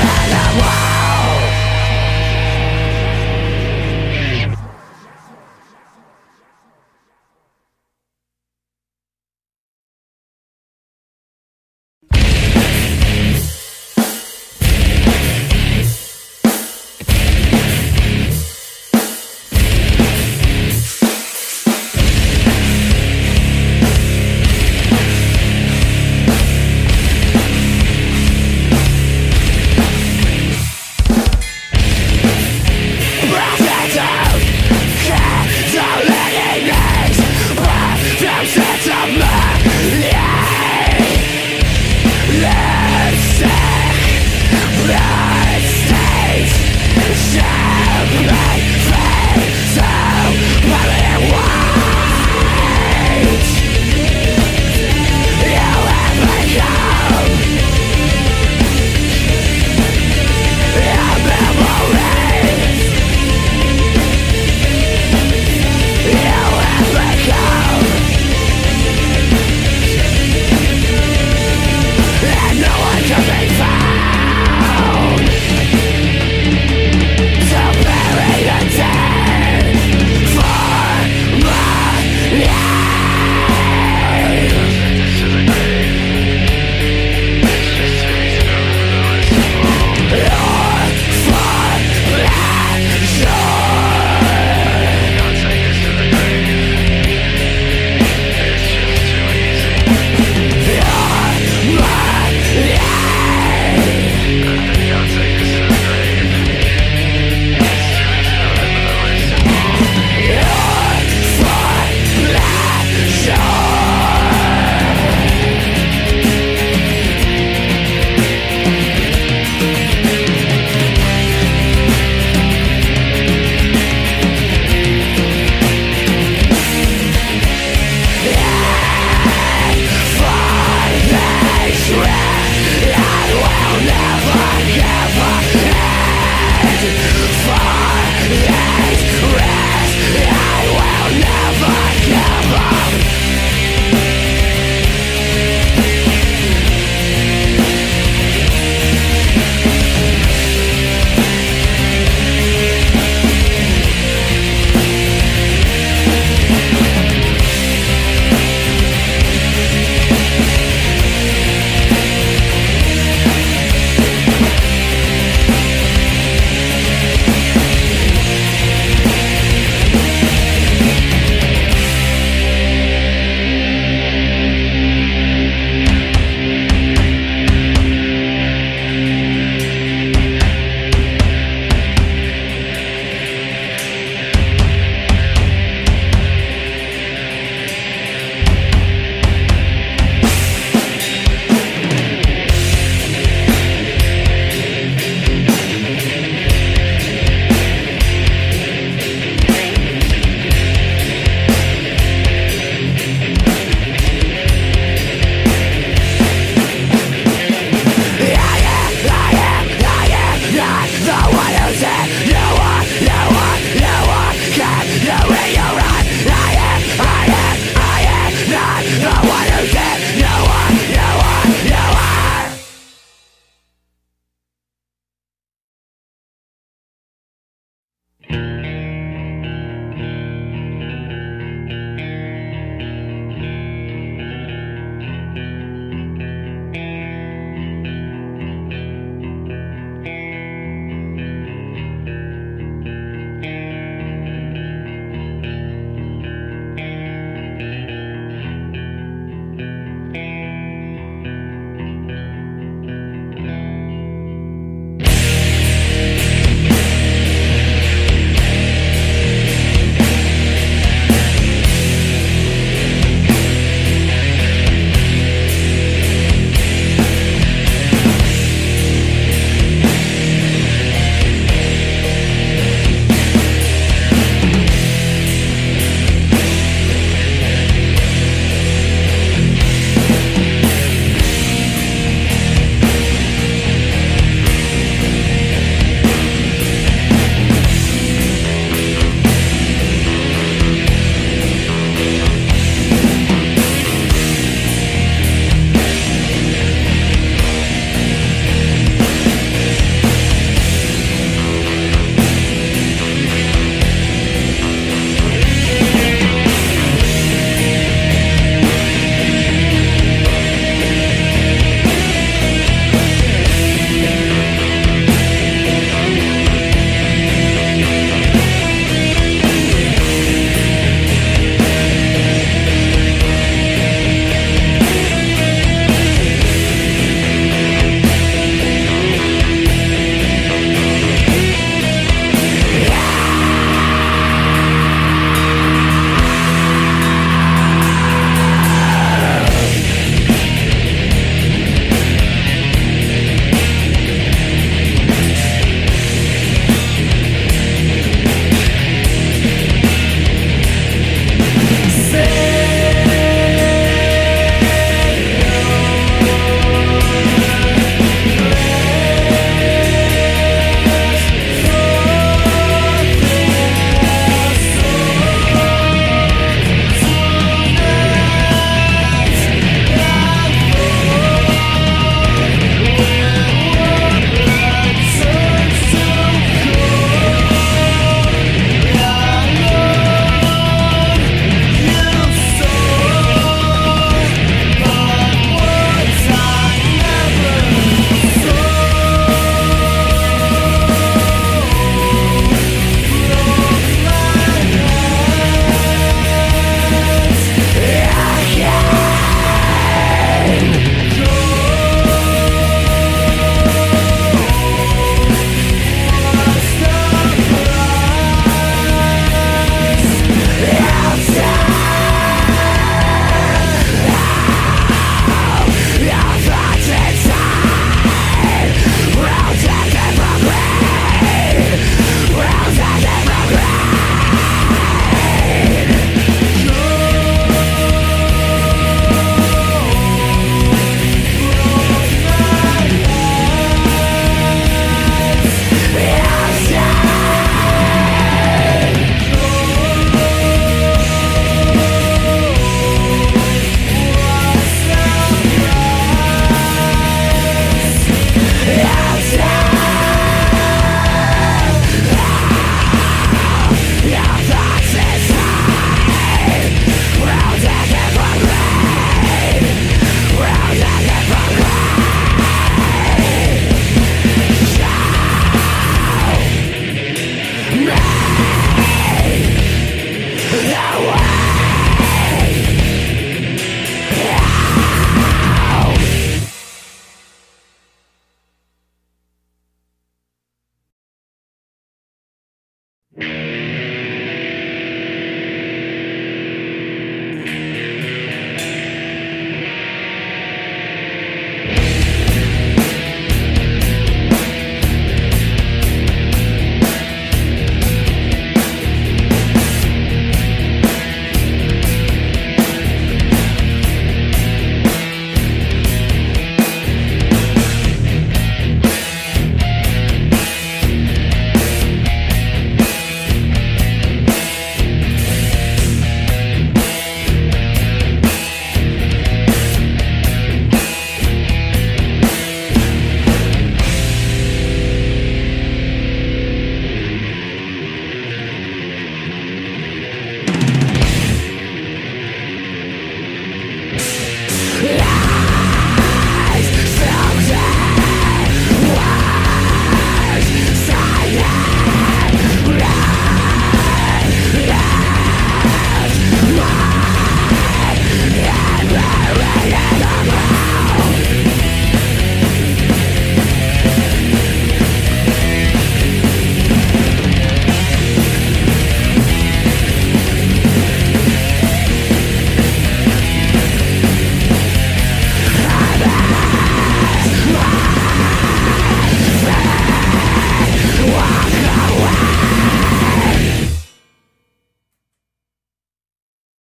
La la la.